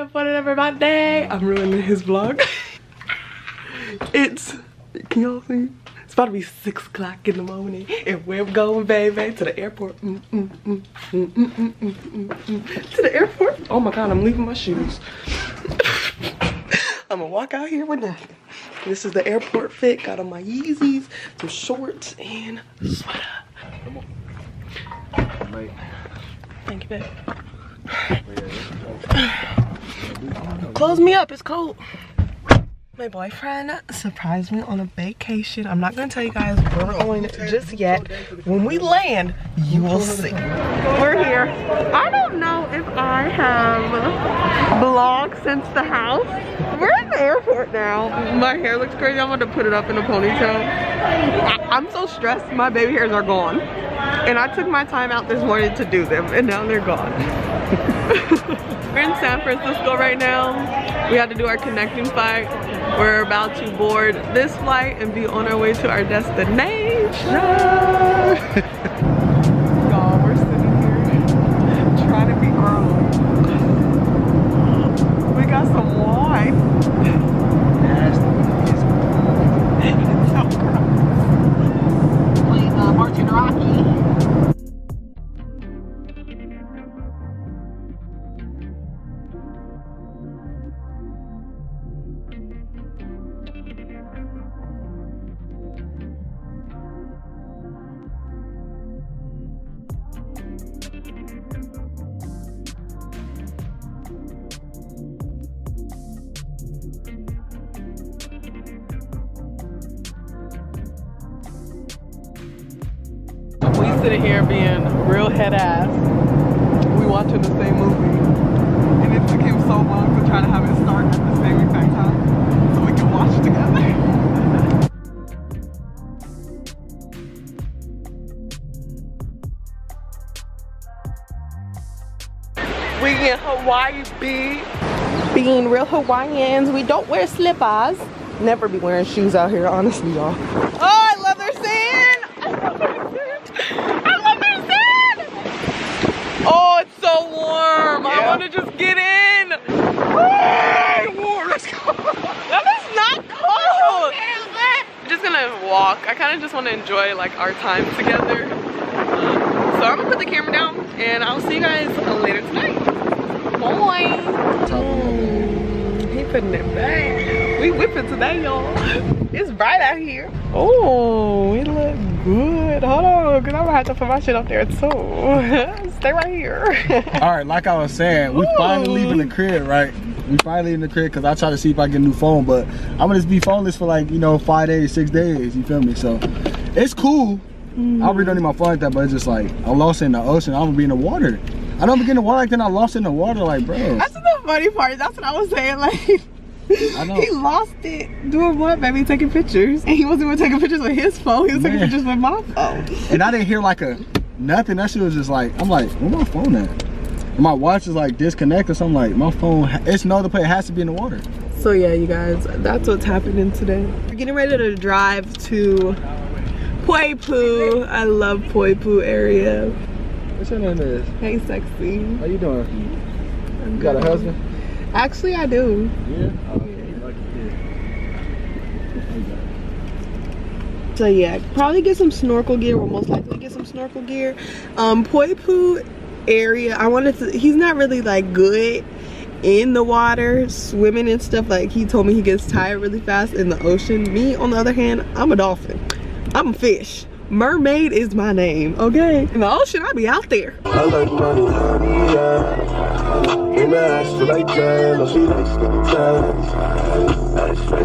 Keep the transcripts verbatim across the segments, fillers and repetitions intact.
up for another my day. I'm ruining his vlog. It's, can y'all see? It's about to be six o'clock in the morning and we're going, baby, to the airport. Mm, mm, mm, mm, mm, mm, mm, mm, mm. To the airport? Oh my God, I'm leaving my shoes. I'm gonna walk out here with nothing. This is the airport fit. Got on my Yeezys, some shorts, and a sweater. Come on. I'm late. Thank you, babe. Close me up, it's cold. My boyfriend surprised me on a vacation. I'm not gonna tell you guys where we're going just yet. When we land, you will see. We're here. I don't know if I have vlogged since the house. We're at the airport now. My hair looks crazy. I'm gonna put it up in a ponytail. I I'm so stressed. My baby hairs are gone. And I took my time out this morning to do them, and now they're gone. We're in San Francisco right now. We had to do our connecting flight. We're about to board this flight and be on our way to our destination. Y'all, we're sitting here trying to be early. We got some wine. It's so gross. Please, uh, Martin Rocky. Sitting here being real head ass. We watching the same movie, and it took him so long to try to have it start at the same exact time so we can watch together. We in Hawaii Beach, being real Hawaiians. We don't wear slippers. Never be wearing shoes out here, honestly, y'all. Oh, I love their sand. So warm. Yeah. I want to just get in. Hey, warm. Let's go. That is not cold. I'm just gonna walk. I kind of just want to enjoy like our time together. So I'm gonna put the camera down, and I'll see you guys later tonight. Bye. Mm, he putting it back. We whipping today, y'all. It's bright out here. Oh, it look good. Hold on, cause I'm gonna have to put my shit up there too. Stay right here. All right, like I was saying, we Ooh. finally leaving the crib, right? We finally in the crib because I try to see if I get a new phone, but I'm gonna just be phoneless for like, you know, five days, six days, you feel me? So it's cool. Mm. I really don't need my phone like that, but it's just like, I lost it in the ocean. I'm gonna be in the water. I don't be getting the water like that, I lost it in the water, like, bro. That's the funny part. That's what I was saying, like. I know. He lost it doing what, baby? Taking pictures. And he wasn't even taking pictures with his phone, he was Man. taking pictures with my phone. And I didn't hear like a, nothing. That shit was just like, I'm like, where my phone at? And my watch is like disconnected, so I'm like, my phone, it's no other place, it has to be in the water. So yeah, you guys, that's what's happening today. We're getting ready to drive to Poipu. I love Poipu area. What's your name is? Hey, sexy. How you doing? I'm you got good. a husband? Actually, I do. Yeah? Oh, yeah. You lucky kid. So yeah, probably get some snorkel gear. We'll most likely get some snorkel gear. Um, Poipu area, I wanted to, he's not really like good in the water, swimming and stuff. Like he told me he gets tired really fast in the ocean. Me, on the other hand, I'm a dolphin. I'm a fish. Mermaid is my name, okay? In the ocean, I be out there. I like money, honey, yeah. In my eyes, she like jello, she likes to be tired.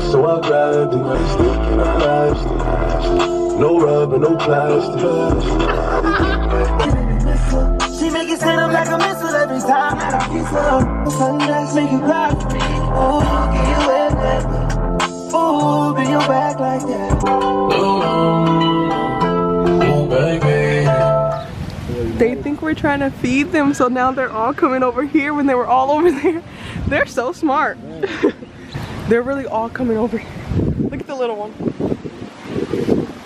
So I grabbed it, I stick in a plastic. No rubber, no plastic. She make it stand up like a missile every time that I kiss her. Sundays make you cry. Ooh, get you in that. Ooh, bring your back like that. Ooh. They think we're trying to feed them, so now they're all coming over here when they were all over there. They're so smart. They're really all coming over here. Look at the little one.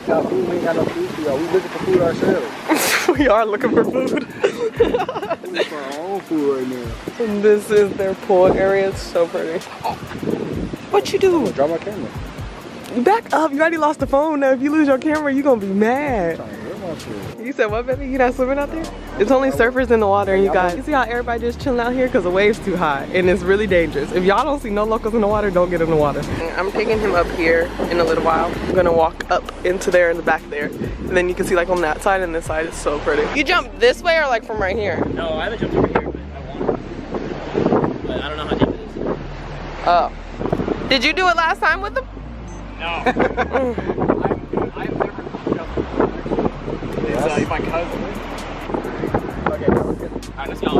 We ain't got no food for y'all. We looking for food ourselves. We are looking for food. These are awful right now. And this is their pool area. It's so pretty. What you do? Drop my camera. Back up. You already lost the phone. Now if you lose your camera, you're gonna be mad. You said what, baby? You not swimming out there? It's only surfers in the water, and you guys. You see how everybody just chilling out here because the wave's too high and it's really dangerous. If y'all don't see no locals in the water, don't get in the water. I'm taking him up here in a little while. I'm gonna walk up into there in the back there, and then you can see like on that side and this side. It's so pretty. You jump this way or like from right here? No, I haven't jumped over here, but I want to. But I don't know how deep it is. Oh, did you do it last time with them? No. It's uh, my cousin. Okay, that was good. Alright, let's go.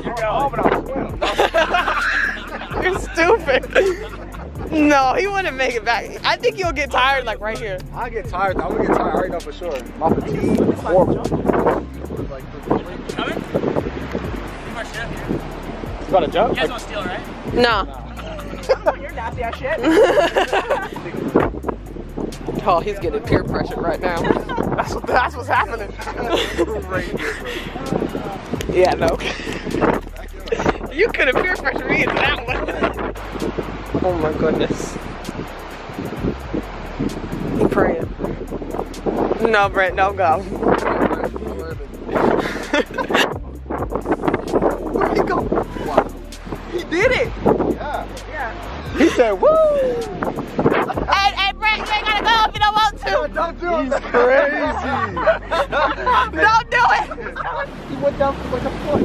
You're going but I'll swim. You're stupid. No, he wouldn't make it back. I think you'll get tired like right here. I'll get tired. I'm going to get tired right now for sure. My fatigue is horrible. Coming? You my shit here. It's about to jump? You guys don't steal, right? No. no. You're nasty ass shit. Oh, he's getting peer pressure right now. That's what, that's what's happening. Yeah, no. You could have peer pressured me into that one. Oh my goodness. I'm praying. No, Brent, don't go. Where'd he go? Wow. He did it. Yeah. Yeah. He said, woo! Hey, hey, Brent, you ain't gotta go if you don't want to. No, don't do it. He's crazy. Don't do it. He went down like a foot.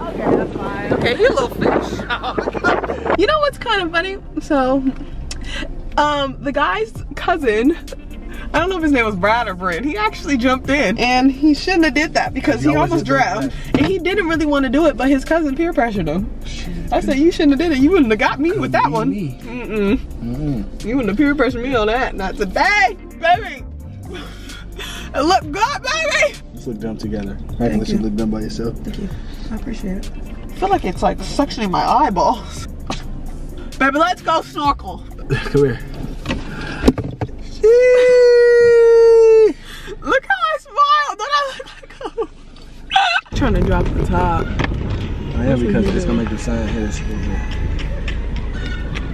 Okay, that's fine. Okay, he a little fish. Oh, you know what's kind of funny? So, um, the guy's cousin, I don't know if his name was Brad or Brent, he actually jumped in. And he shouldn't have did that because he, he almost drowned. And he didn't really want to do it, but his cousin peer pressured him. I said, you shouldn't have did it. You wouldn't have got me with that one. Mm-mm. Mm-mm. You wouldn't have peer pressured me on that. Not today, baby. It looked good, baby. Let's look dumb together. I can let you look dumb by yourself. Thank you. I appreciate it. I feel like it's like suctioning my eyeballs. Baby, let's go snorkel. Come here. Look how I smiled. Don't I look like I'm trying to drop the top. I am because it's gonna make the sign hit us.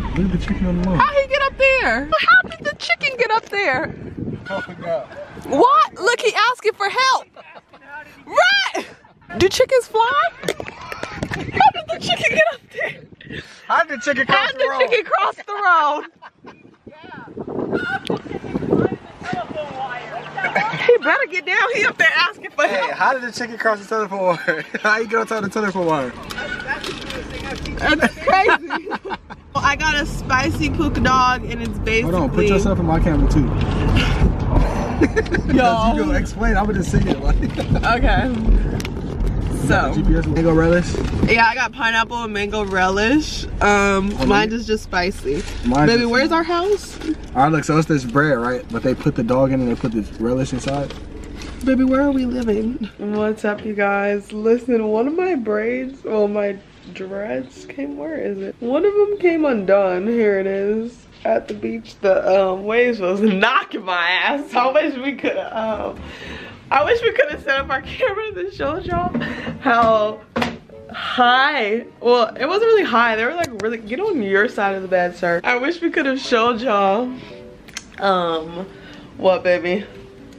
Where did the chicken on the wall? How'd he get up there? How did the chicken get up there? Oh my God. What? Look, he asking for help. Right? Do chickens fly? How did the chicken get up there? How'd the chicken cross the road? How'd the chicken cross the road? Yeah. He better get down. He up there asking for help. Hey, how did the chicken cross the telephone wire? How you get on top of the telephone wire? That's crazy. Well, I got a spicy puka dog, and it's basically. Hold on, put yourself in my camera too. Yo. You gonna explain? I'm gonna just sing it. Like. Okay. So. G P S mango relish. Yeah, I got pineapple and mango relish. Um, oh, mine is just spicy. Baby, just where's our house? All right, look, so it's this bread, right? But they put the dog in and they put this relish inside. Baby, where are we living? What's up, you guys? Listen, one of my braids, well, my dreads came, where is it? One of them came undone. Here it is. At the beach, the um, waves was knocking my ass. I wish we could have, um, I wish we could have set up our camera to show y'all how high, well, it wasn't really high. They were like really, get on your side of the bed, sir. I wish we could have showed y'all, um, what, baby?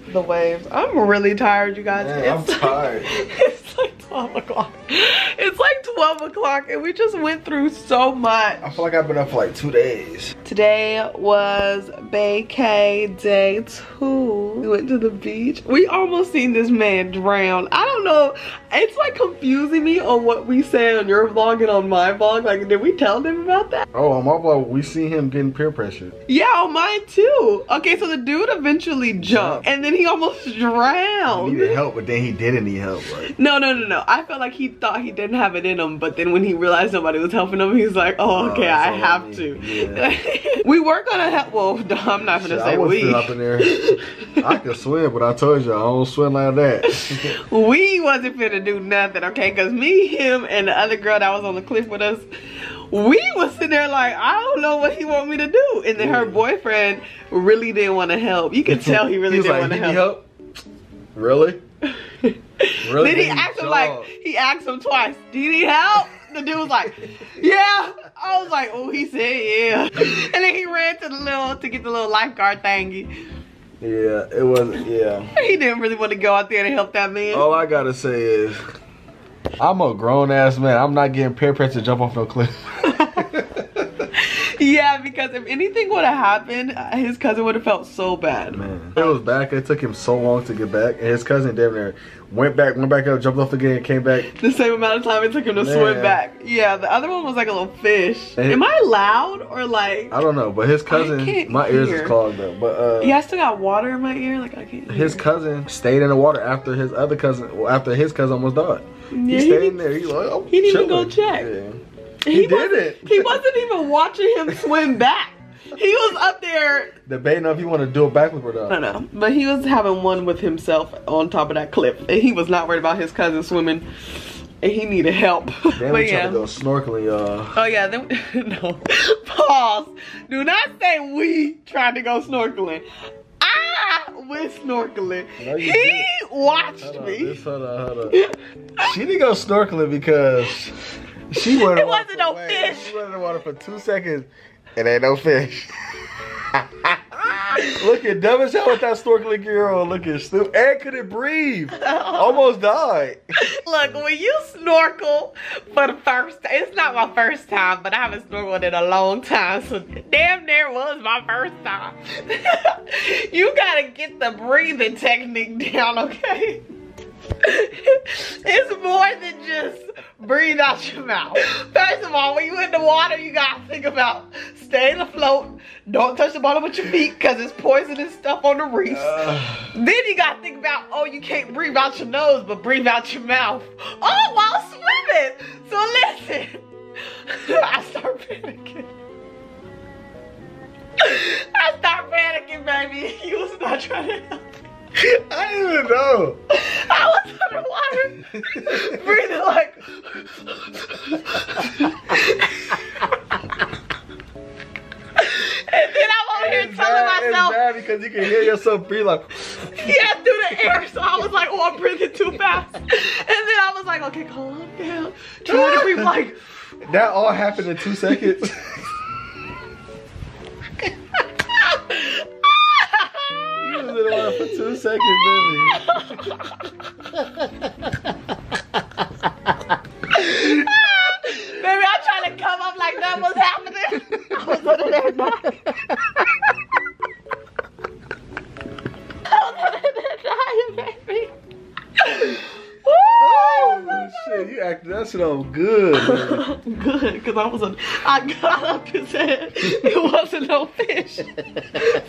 The waves. I'm really tired, you guys. Man, it's I'm like, tired. It's like twelve o'clock. It's like twelve o'clock and we just went through so much. I feel like I've been up for like two days. Today was vacay day two. We went to the beach. We almost seen this man drown. I don't know. It's like confusing me on what we said on your vlog and on my vlog. Like, did we tell them about that? Oh, on my vlog, we see him getting peer pressured. Yeah, on mine too. Okay, so the dude eventually jumped and then he almost drowned. He needed help, but then he didn't need help. Right? No, no, no, no. I felt like he thought he didn't have it in him, but then when he realized nobody was helping him, he's like, oh, okay, oh, I have I to. Yeah. We were gonna help. Well, I'm not gonna Shit, say I we. Up in there. I could swim, but I told you I don't swim like that. We wasn't finna do nothing, okay? Cause me, him, and the other girl that was on the cliff with us, we was sitting there like, I don't know what he want me to do. And then her boyfriend really didn't want to help. You could tell he really he didn't like, want to help. help. Really? Really? Then he asked him, like, he asked him twice, do you need help? The dude was like, yeah. I was like, oh, he said yeah. And then he ran to the little, to get the little lifeguard thingy. Yeah, it wasn't, yeah. He didn't really want to go out there to help that man. All I gotta say is, I'm a grown-ass man. I'm not getting peer pressure to jump off no cliff. Yeah, because if anything would have happened, his cousin would have felt so bad. Man, it was back. It took him so long to get back, and his cousin Devin went back, went back up, jumped off again, and came back. The same amount of time it took him to man. swim back. Yeah, the other one was like a little fish. And Am I loud or like? I don't know, but his cousin, my ears hear. is clogged up. But uh, yeah, I still got water in my ear. Like I can't. His hear. cousin stayed in the water after his other cousin, well, after his cousin almost died. Yeah, he stayed he, in there. He, like, oh, he didn't even go check. Yeah. He, he did it. He wasn't even watching him swim back. He was up there debating if he wanted to do it backwards or not. I know, but he was having one with himself on top of that cliff, and he was not worried about his cousin swimming, and he needed help. Then we yeah. tried to go snorkeling, y'all. Oh yeah, then we, no. Pause. Do not say we tried to go snorkeling. I went snorkeling. No, he did. watched hold me. On, this, hold on, hold on. She didn't go snorkeling because. She went it wasn't no away. fish. She went in the water for two seconds, and ain't no fish. Look at Devin with that snorkeling gear on. Look at Snoop. And couldn't breathe. Almost died. Look, when you snorkel for the first time, it's not my first time, but I haven't snorkeled in a long time, so damn near was my first time. You gotta get the breathing technique down, okay? It's more than just breathe out your mouth. First of all, when you in the water, you gotta think about staying afloat. Don't touch the bottom with your feet because it's poisonous stuff on the reefs. Uh, then you gotta think about, oh, you can't breathe out your nose, but breathe out your mouth. Oh, while swimming. So listen, I start panicking. I start panicking, baby. You was not trying to help. I didn't even know. I was underwater, breathing like. And then I'm over here telling bad, myself. It's bad because you can hear yourself breathe like. Yeah, through the air. So I was like, oh, I'm breathing too fast. And then I was like, okay, calm down. Trying to breathe like. That all happened in two seconds. For two seconds, baby. Baby, I'm trying to come up like that was happening. I was under that dive. I was under that dive, baby. Woo! Oh, shit, you acted that shit all good, man. Good, because I was a, I got up and said it wasn't no fish.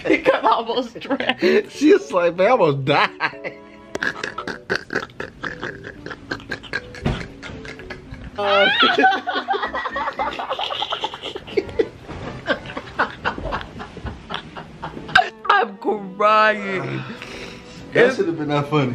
Because I almost drowned. She was like, man, I almost died. uh, I'm crying. That should have been not funny.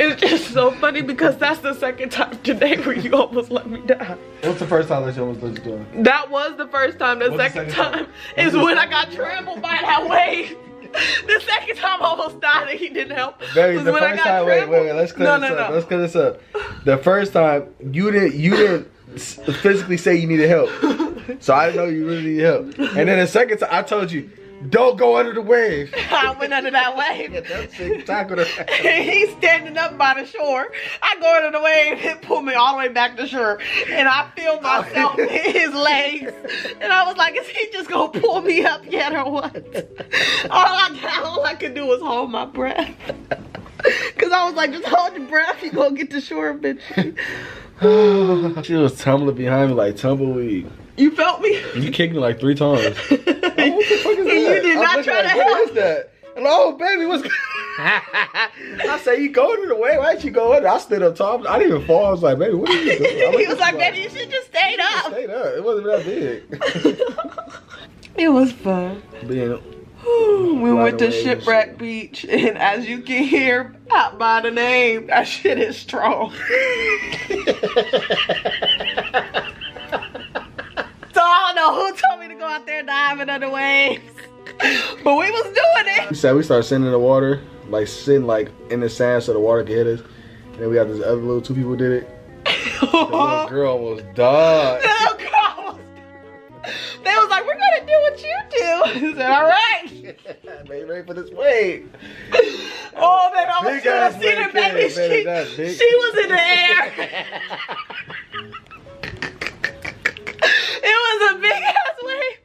It's just so funny because that's the second time today where you almost let me die. What's the first time that you almost let you die? That was the first time. The second, the second time, time is when I got trampled by that wave. The second time I almost died and he didn't help. Baby, the first time, wait, wait, wait, let's clear no, this no, up. No. Let's clear this up. The first time you didn't, you didn't physically say you needed help, so I didn't know you really needed help. And then the second time I told you. Don't go under the wave. I went under that wave. Yeah, that's exactly right. He's standing up by the shore. I go under the wave. It pulled me all the way back to shore. And I feel myself in his legs. And I was like, is he just going to pull me up yet or what? All I, all I could do was hold my breath. Because I was like, just hold your breath. You're going to get to shore eventually. She was tumbling behind me like tumbleweed. You felt me? You kicked me like three times. Oh, what the fuck is that? You did not try to help. What is that? And oh, baby, what's good? I said, you go under the way. Why didn't you go under? I stood up tall. I didn't even fall. I was like, baby, what are you doing? Like, he was like, baby, you should just stayed up. Stayed up. It wasn't that big. It was fun. Being we went to Shipwreck Beach, and as you can hear out by the name, that shit is strong. I don't know who told me to go out there diving under waves, but we was doing it. So we started sitting in the water. like sitting like in the sand so the water could hit us. And then we got this other little two people did it. The little girl almost died. The little girl almost died. They was like, we're gonna do what you do. He said, all right. Baby, ready for this wave. Oh, baby, I was trying to see the baby. She, she was in the air. It was a big ass wave.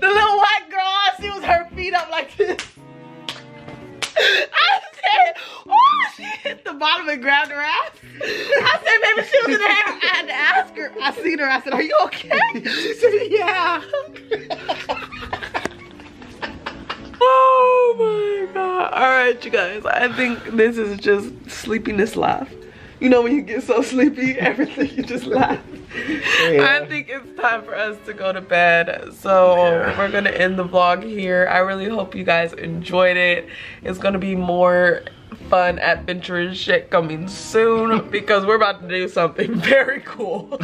The little white girl, all I see was her feet up like this. I said, oh, she hit the bottom and grabbed her ass. I said, baby, she was in the air. I had to ask her. I seen her. I said, are you okay? She said, yeah. Oh, my God. All right, you guys. I think this is just sleepiness laugh. You know when you get so sleepy, everything, you just laugh. Yeah. I think it's time for us to go to bed. So yeah. We're going to end the vlog here. I really hope you guys enjoyed it. It's going to be more fun, adventurous shit coming soon because we're about to do something very cool.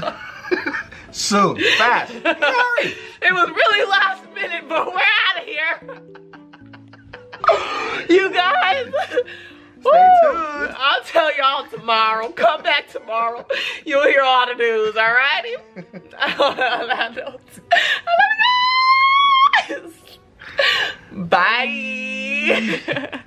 Soon. Fast. It was really last minute, but we're out of here. You guys. Stay tuned. I'll tell y'all tomorrow. Come back tomorrow. You'll hear all the news, alrighty? I love you guys. Bye.